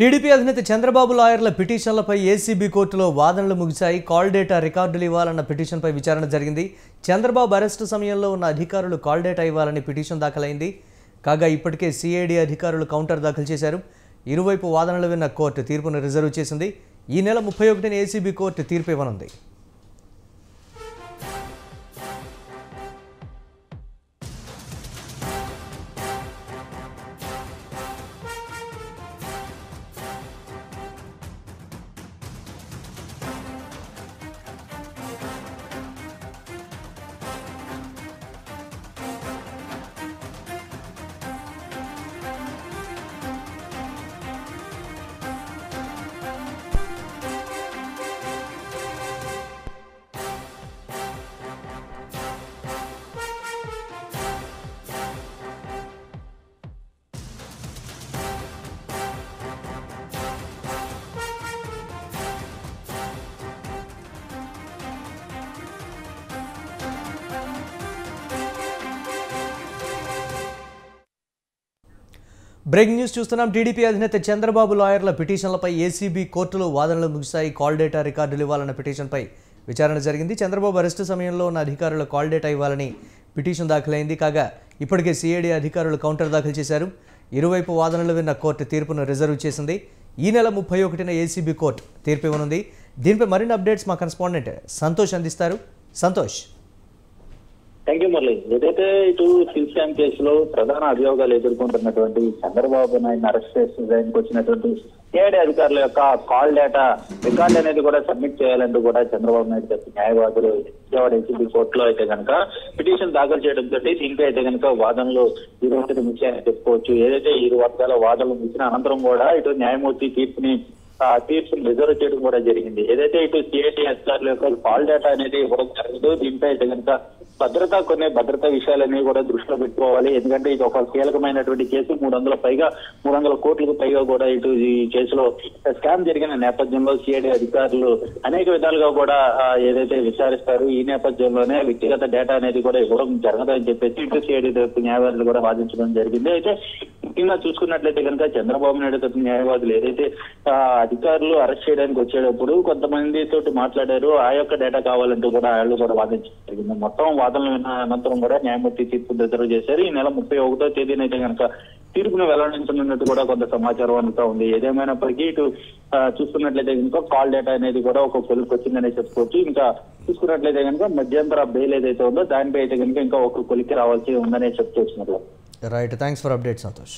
TDP అధినేత Chandrababu లాయర్ల పిటిషన్లపై ACB కోర్టులో వాదనలు ముగిశాయి. కాల్ డేటా రికార్డులు ఇవ్వాలన్న పిటిషన్పై విచారణ జరిగింది. చంద్రబాబు అరెస్టు సమయంలో ఉన్న అధికారులు కాల్ డేటా ఇవ్వాలని పిటిషన్ దాఖలైంది. కాగా ఇప్పటికే సిఐడి అధికారులు కౌంటర్ దాఖలు చేశారు. ఇరువైపు వాదనలు విన్న కోర్టు తీర్పును రిజర్వ్ చేసింది. ఈ నెల 31న ఏసీబీ కోర్టు తీర్పు ఇవ్వనుంది. బ్రేకింగ్ న్యూస్ చూస్తున్నాం. టీడీపీ అధినేత చంద్రబాబు లాయర్ల పిటిషన్లపై ఏసీబీ కోర్టులో వాదనలు ముగిశాయి. కాల్ డేటా రికార్డులు ఇవ్వాలన్న పిటిషన్పై విచారణ జరిగింది. చంద్రబాబు అరెస్టు సమయంలో ఉన్న అధికారుల కాల్ డేటా ఇవ్వాలని పిటిషన్ దాఖలైంది. కాగా ఇప్పటికే సిఐడి అధికారులు కౌంటర్ దాఖలు చేశారు. ఇరువైపు వాదనలు విన్న కోర్టు తీర్పును రిజర్వ్ చేసింది. ఈ నెల 31న ఏసీబీ కోర్టు తీర్పు ఇవ్వనుంది. దీనిపై మరిన్ని అప్డేట్స్ మా కరెస్పాండెంట్ సంతోష్ అందిస్తారు. సంతోష్. Thank you Murali. ఏదైతే ఇటు స్కిల్ స్కామ్ కేసులో ప్రధాన అభియోగాలు ఎదుర్కొంటున్నటువంటి చంద్రబాబు నాయుడు అరెస్ట్ చేయడానికి వచ్చినటువంటి సిఐడి అధికారుల యొక్క కాల్ డేటా రికార్డు అనేది కూడా సబ్మిట్ చేయాలంటూ కూడా చంద్రబాబు నాయుడు గారి న్యాయవాదులు విజయవాడ ఏసీబీ కోర్టులో అయితే కనుక పిటిషన్ దాఖలు చేయడంతో దీనిపై అయితే కనుక వాదనలు ఈ రోజు ముఖ్యంగా చెప్పుకోవచ్చు. ఏదైతే ఇరు వర్గాల వాదనలు ముగిసిన అనంతరం కూడా ఇటు న్యాయమూర్తి తీర్పును రిజర్వ్ చేయడం కూడా జరిగింది. ఏదైతే ఇటు సిఐడి అధికారుల యొక్క కాల్ డేటా అనేది ఇవ్వడం జరగదు. దీనిపై అయితే కనుక భద్రతా విషయాలన్నీ కూడా దృష్టిలో పెట్టుకోవాలి. ఎందుకంటే ఇది ఒక కీలకమైనటువంటి కేసు. 300 కోట్లకు పైగా కూడా ఇటు ఈ కేసులో స్కామ్ జరిగిన నేపథ్యంలో సిఐడి అధికారులు అనేక విధాలుగా కూడా ఏదైతే విచారిస్తారు. ఈ నేపథ్యంలోనే వ్యక్తిగత డేటా అనేది కూడా ఇవ్వడం జరగదని చెప్పేసి ఇటు సిఐడి న్యాయవాదులు కూడా వాదించడం జరిగింది. అయితే ముఖ్యంగా చూసుకున్నట్లయితే కనుక చంద్రబాబు నాయుడు తరపు న్యాయవాదులు ఏదైతే అధికారులు అరెస్ట్ చేయడానికి వచ్చేటప్పుడు కొంతమంది తోటి మాట్లాడారు. ఆ యొక్క డేటా కావాలంటూ కూడా వాళ్ళు కూడా వాదించడం జరిగింది. మొత్తం వాదనలు విన్న అనంతరం కూడా న్యాయమూర్తి తీర్పు రిజర్వ్ చేశారు. ఈ నెల 31వ తేదీన అయితే కనుక తీర్పును వెల్లడించనున్నట్టు కూడా కొంత సమాచారం అందుతా ఉంది. ఏదేమైనప్పటికీ ఇటు చూసుకున్నట్లయితే ఇంకా కాల్ డేటా అనేది కూడా ఒక కొలికి వచ్చిందనే చెప్పుకోవచ్చు. ఇంకా చూసుకున్నట్లయితే కనుక మధ్యంతర బెయిల్ ఏదైతే ఉందో దానిపై అయితే కనుక ఇంకా ఒక కొలికి రావాల్సి ఉందనే చెప్పుకోవచ్చు. Right, thanks for update Santosh.